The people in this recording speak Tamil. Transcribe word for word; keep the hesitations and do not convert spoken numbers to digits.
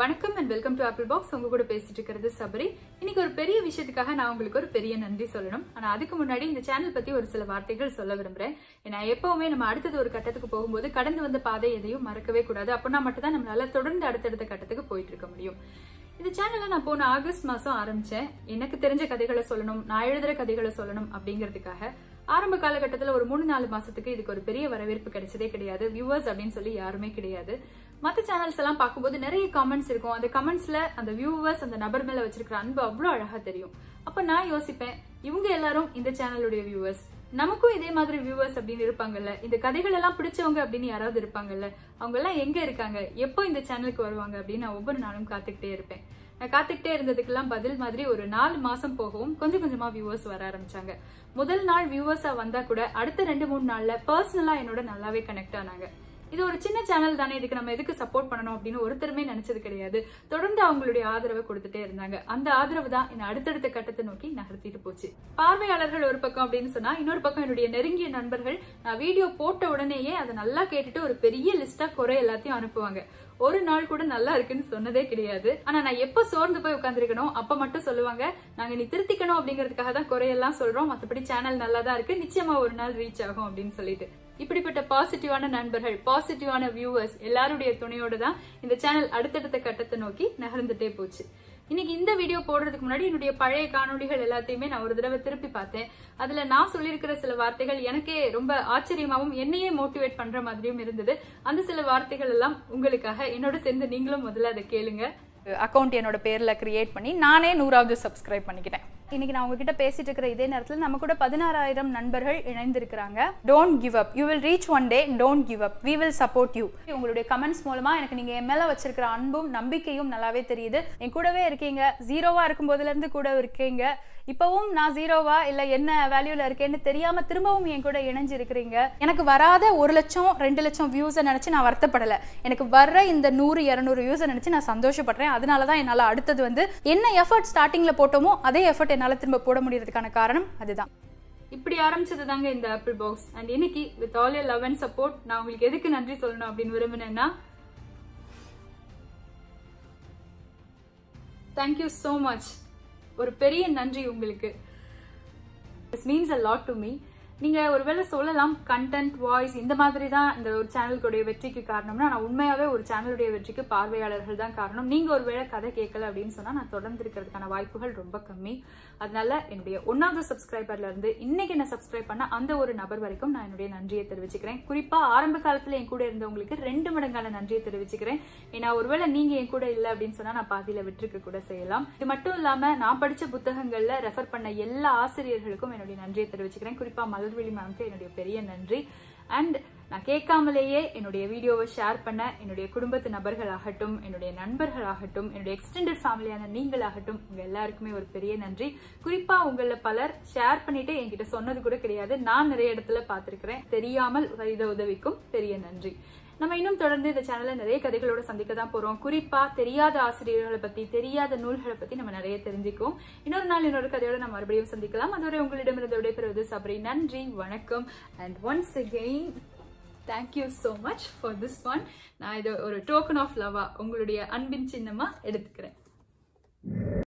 வணக்கம் and welcome to Apple Box. உங்க கூட பேசிட்டு இருக்கிறது சபரி. இன்னைக்கு ஒரு பெரிய விஷயத்துக்காக நான் உங்களுக்கு ஒரு பெரிய நன்றி சொல்லணும். ஆனா அதுக்கு முன்னாடி இந்த சேனல் பத்தி ஒரு சில வார்த்தைகள் சொல்ல விரும்புறேன். ஏன்னா எப்பவுமே நம்ம அடுத்தது ஒரு கட்டத்துக்கு போகும்போது கடந்து வந்த பாதை எதையும் மறக்கவே கூடாது. அப்பனா மட்டும் தான் நம்மளால தொடர்ந்து அடுத்தடுத்த கட்டத்துக்கு போயிட்டு இருக்க முடியும். இந்த சேனலை நான் போன ஆகஸ்ட் மாசம் ஆரம்பிச்சேன். எனக்கு தெரிஞ்ச கதைகளை சொல்லணும், நான் எழுதுற கதைகளை சொல்லணும் அப்படிங்கிறதுக்காக. ஆரம்ப காலகட்டத்தில் ஒரு மூணு நாலு மாசத்துக்கு இதுக்கு ஒரு பெரிய வரவேற்பு கிடைச்சதே கிடையாது. வியூவர்ஸ் அப்படின்னு சொல்லி யாருமே கிடையாது. மற்ற சேனல்ஸ் எல்லாம் பார்க்கும்போது நிறைய கமெண்ட்ஸ் இருக்கும். அந்த கமெண்ட்ஸ்ல அந்த வியூவர்ஸ் அந்த நபர் மேல வச்சிருக்கிற அன்பு அவ்வளோ அழகா தெரியும். அப்ப நான் யோசிப்பேன், இவங்க எல்லாரும் இந்த சேனலுடைய வியூவர்ஸ், நமக்கும் இதே மாதிரி வியூவர்ஸ் அப்படின்னு இருப்பாங்கல்ல, இந்த கதைகள் எல்லாம் பிடிச்சவங்க அப்படின்னு யாராவது இருப்பாங்கல்ல, அவங்க எல்லாம் எங்க இருக்காங்க, எப்போ இந்த சேனலுக்கு வருவாங்க அப்படின்னு நான் ஒவ்வொரு நாளும் காத்துக்கிட்டே இருப்பேன். நான் காத்துக்கிட்டே இருந்ததுக்கெல்லாம் பதில் மாதிரி ஒரு நாலு மாசம் போகவும் கொஞ்சம் கொஞ்சமா வியூவர்ஸ் வர ஆரம்பிச்சாங்க. முதல் நாள் வியூவர்ஸா வந்தா கூட அடுத்த ரெண்டு மூணு நாள்ல பர்சனலா என்னோட நல்லாவே கனெக்ட் ஆனாங்க. இது ஒரு சின்ன சேனல் தானே, இதுக்கு நம்ம எதுக்கு சப்போர்ட் பண்ணணும் அப்படின்னு ஒருத்தருமே நினைச்சது கிடையாது. தொடர்ந்து அவங்களுடைய ஆதரவை கொடுத்துட்டே இருந்தாங்க. அந்த ஆதரவு தான் என்னை அடுத்தடுத்த கட்டத்தை நோக்கி நகர்த்திட்டு போச்சு. பார்வையாளர்கள் ஒரு பக்கம் அப்படின்னு சொன்னா, இன்னொரு பக்கம் என்னுடைய நெருங்கிய நண்பர்கள் நான் வீடியோ போட்ட உடனேயே அதை நல்லா கேட்டுட்டு ஒரு பெரிய லிஸ்டா குறை எல்லாத்தையும் அனுப்புவாங்க. ஒரு நாள் கூட நல்லா இருக்குன்னு சொன்னதே கிடையாது. ஆனா நான் எப்ப சோர்ந்து போய் உட்காந்துருக்கணும் அப்ப மட்டும் சொல்லுவாங்க, நாங்க நீ திருத்திக்கணும் அப்படிங்கறதுக்காக தான் குறையெல்லாம் சொல்றோம், மற்றபடி சேனல் நல்லா தான் இருக்கு, நிச்சயமா ஒரு நாள் ரீச் ஆகும் அப்படின்னு சொல்லிட்டு. இப்படிப்பட்ட பாசிட்டிவான நண்பர்கள், பாசிட்டிவான வியூவர்ஸ் எல்லாருடைய துணையோடு தான் இந்த சேனல் அடுத்தடுத்த கட்டத்தை நோக்கி நகர்ந்துட்டே போச்சு. இன்னைக்கு இந்த வீடியோ போடுறதுக்கு முன்னாடி என்னுடைய பழைய காணொலிகள் எல்லாத்தையுமே நான் ஒரு தடவை திருப்பி பார்த்தேன். அதுல நான் சொல்லியிருக்கிற சில வார்த்தைகள் எனக்கே ரொம்ப ஆச்சரியமாவும் என்னையே மோட்டிவேட் பண்ற மாதிரியும் இருந்தது. அந்த சில வார்த்தைகள் எல்லாம் உங்களுக்காக என்னோட சேர்ந்து நீங்களும் முதல்ல அதை கேளுங்க. அக்கௌண்ட் என்னோட பேர்ல கிரியேட் பண்ணி நானே நூறாவது சப்ஸ்கிரைப் பண்ணிக்கிட்டேன். இன்னைக்கு நான் உங்ககிட்ட பேசிட்டு இருக்கிற இதே நேரத்தில் நம்ம கூட பதினாறாயிரம் நண்பர்கள் இணைந்திருக்கிறாங்க. Don't give up, you will reach one day, don't give up, we will support you. உங்களுடைய கமெண்ட்ஸ் மூலமா எனக்கு நீங்க என் மேல வச்சிருக்கிற அன்பும் நம்பிக்கையும் நல்லாவே தெரியுது. என் கூடவே இருக்கீங்க, ஜீரோவா இருக்கும் போதுல இருந்து கூட இருக்கீங்க. இப்பவும் நான் ஜீரோவா இல்ல என்ன வேல்யூல இருக்கேன்னு தெரியாம திரும்பவும் என் கூட இணைஞ்சு இருக்கிறீங்க. எனக்கு வராத ஒரு லட்சம் ரெண்டு லட்சம் வியூஸை நினைச்சு நான் வருத்தப்படல, எனக்கு வர்ற இந்த நூறு இருநூறு வியூஸை நினைச்சு நான் சந்தோஷப்படுறேன். அதனாலதான் என்னால அடுத்தது வந்து என்ன எஃபர்ட் ஸ்டார்டிங்ல போட்டோமோ அதே எஃபர்ட் என்னால திரும்ப போட முடியறதுக்கான காரணம் அதுதான். இப்படி ஆரம்பிச்சது தாங்க இந்த ஆப்பிள் பாக்ஸ். அண்ட் இன்னைக்கு with all your love and support நான் உங்களுக்கு எதுக்கு நன்றி சொல்லணும் அப்படின்னு விரும்பினேன்னா, தேங்க்யூ சோ மச், ஒரு பெரிய நன்றி உங்களுக்கு. This means a lot to me. நீங்க ஒருவேளை சொல்லலாம் கண்டென்ட் வாய்ஸ் இந்த மாதிரி தான் இந்த ஒரு சேனலுடைய வெற்றிக்கு காரணம்னா, நான் உண்மையாவே ஒரு சேனலுடைய வெற்றிக்கு பார்வையாளர்கள் தான் காரணம். நீங்க ஒருவேளை கதை கேட்கல அப்படின்னு சொன்னா நான் தொடர்ந்து இருக்கிறதுக்கான வாய்ப்புகள் ரொம்ப கம்மி. அதனால என்னுடைய ஒன்னாவது சப்ஸ்கிரைபர்ல இருந்து இன்னைக்கு என்ன சப்ஸ்கிரைப் பண்ண அந்த ஒரு நபர் வரைக்கும் நான் என்னுடைய நன்றியை தெரிவிச்சுக்கிறேன். குறிப்பா ஆரம்ப காலத்துல என் கூட இருந்தவங்களுக்கு ரெண்டு மடங்கான நன்றியை தெரிவிச்சுக்கிறேன். ஏன்னா ஒருவேளை நீங்க என் கூட இல்லை அப்படின்னு சொன்னா நான் பாதியில விட்டுருக்க கூட செய்யலாம். இது மட்டும் இல்லாம நான் படிச்ச புத்தகங்கள்ல ரெஃபர் பண்ண எல்லா ஆசிரியர்களுக்கும் என்னுடைய நன்றியை தெரிவிச்சுக்கிறேன். குறிப்பா மலர்வெளி மேம்க்கு என்னுடைய பெரிய நன்றி. அண்ட் நான் கேட்காமலேயே என்னுடைய வீடியோவை ஷேர் பண்ண என்னுடைய குடும்பத்து நபர்களாகட்டும், என்னுடைய நண்பர்களாகட்டும், என்னுடைய எக்ஸ்டெண்டட் ஃபேமிலியான நீங்களாகட்டும், உங்க எல்லாருக்குமே ஒரு பெரிய நன்றி. குறிப்பா உங்கள பலர் ஷேர் பண்ணிட்டு என்கிட்ட சொன்னது கூட கிடையாது, நான் நிறைய இடத்துல பார்த்திருக்கிறேன். தெரியாமல் செய்த உதவிக்கும் பெரிய நன்றி. நம்ம இன்னும் தொடர்ந்து இந்த சேனல்ல நிறைய கதைகளோட சந்திக்க தான் போறோம். குறிப்பா தெரியாத ஆசிரியர்களை பத்தி, தெரியாத நூல்களை பத்தி நம்ம நிறைய தெரிஞ்சுக்குவோம். இன்னொரு நாள் இன்னொரு கதையோட நம்ம மறுபடியும் சந்திக்கலாம். அதுவரை உங்களிடமிருந்து விடைபெறுவது சபரி. நன்றி, வணக்கம். And once again thank you so much for this one. நான் இதை ஒரு டோக்கன் ஆஃப் லவ்வா, உங்களுடைய அன்பின் சின்னமா எடுத்துக்கிறேன்.